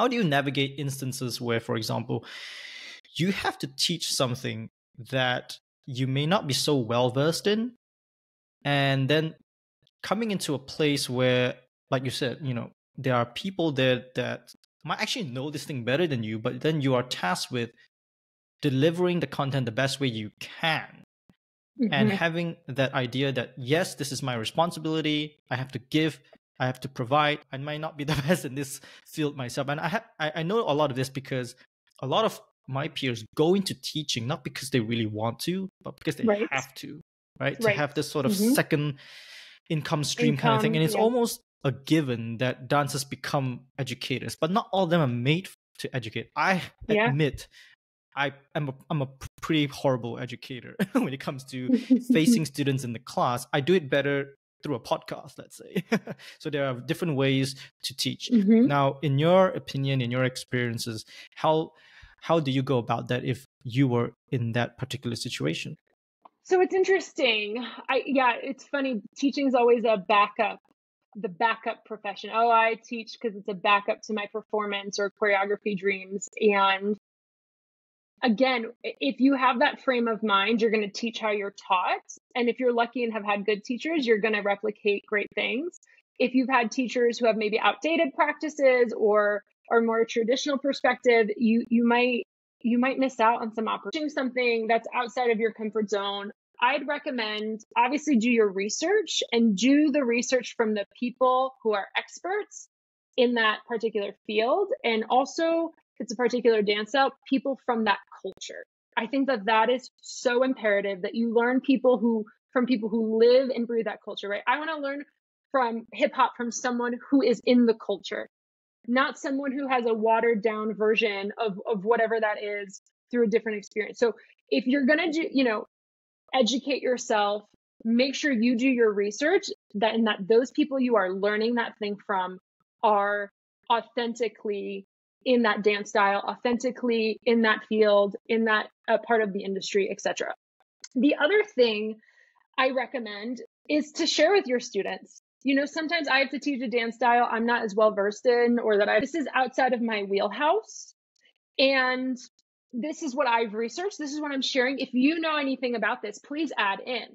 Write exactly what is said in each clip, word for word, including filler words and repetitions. How do you navigate instances where, for example, you have to teach something that you may not be so well-versed in, and then coming into a place where, like you said, you know, there are people there that might actually know this thing better than you, but then you are tasked with delivering the content the best way you can. Mm-hmm. And having that idea that, yes, this is my responsibility, I have to give, I have to provide, I might not be the best in this field myself. And I, ha I know a lot of this because a lot of my peers go into teaching, not because they really want to, but because they right. have to, right? right? To have this sort of mm-hmm. second income stream income, kind of thing. And it's yeah. almost a given that dancers become educators, but not all of them are made to educate. I yeah. admit I am a, I'm a pretty horrible educator when it comes to facing students in the class. I do it better through a podcast, let's say. So there are different ways to teach. Mm-hmm. Now, in your opinion, in your experiences, how how do you go about that if you were in that particular situation? So it's interesting. I yeah, it's funny. Teaching is always a backup, the backup profession. Oh, I teach because it's a backup to my performance or choreography dreams. And again, if you have that frame of mind, you're going to teach how you're taught. And if you're lucky and have had good teachers, you're going to replicate great things. If you've had teachers who have maybe outdated practices or or more traditional perspective, you you might you might miss out on some opportunity, something that's outside of your comfort zone. I'd recommend, obviously, do your research and do the research from the people who are experts in that particular field. And also, if it's a particular dance out, people from that culture. I think that that is so imperative, that you learn people who from people who live and breathe that culture, right? I want to learn from hip hop from someone who is in the culture, not someone who has a watered down version of, of whatever that is through a different experience. So if you're going to do, you know, educate yourself, make sure you do your research that and that those people you are learning that thing from are authentically in that dance style, authentically in that field, in that uh, part of the industry, et cetera. The other thing I recommend is to share with your students. You know, sometimes I have to teach a dance style I'm not as well versed in, or that I, this is outside of my wheelhouse. And this is what I've researched. This is what I'm sharing. If you know anything about this, please add in.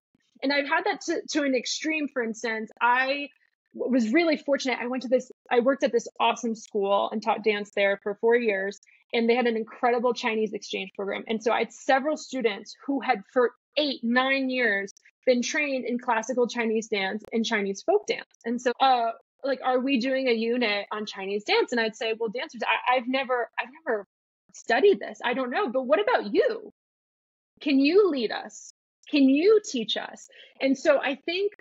And I've had that to, to an extreme. For instance, I was really fortunate. I went to this, I worked at this awesome school and taught dance there for four years. And they had an incredible Chinese exchange program. And so I had several students who had for eight, nine years been trained in classical Chinese dance and Chinese folk dance. And so, uh, like, are we doing a unit on Chinese dance? And I'd say, well, dancers, I, I've never, I've never studied this. I don't know, but what about you? Can you lead us? Can you teach us? And so I think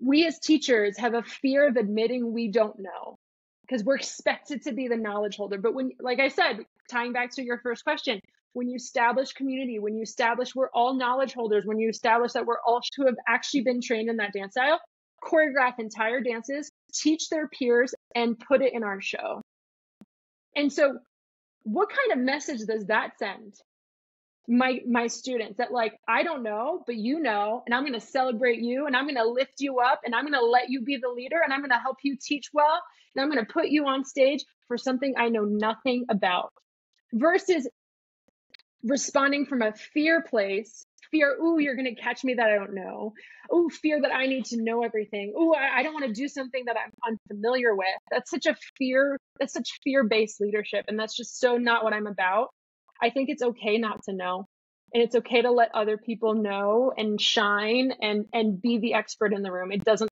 we as teachers have a fear of admitting we don't know, because we're expected to be the knowledge holder. But when, like I said, tying back to your first question, when you establish community, when you establish we're all knowledge holders, when you establish that we're all who have actually been trained in that dance style, choreograph entire dances, teach their peers, and put it in our show. And so what kind of message does that send my my students? That, like, I don't know, but you know, and I'm going to celebrate you, and I'm going to lift you up, and I'm going to let you be the leader, and I'm going to help you teach well, and I'm going to put you on stage for something I know nothing about, versus responding from a fear place. Fear, ooh, you're going to catch me that I don't know. Ooh, fear that I need to know everything. Ooh, I, I don't want to do something that I'm unfamiliar with. That's such a fear, that's such fear-based leadership. And that's just so not what I'm about. I think it's okay not to know. And it's okay to let other people know and shine and, and be the expert in the room. It doesn't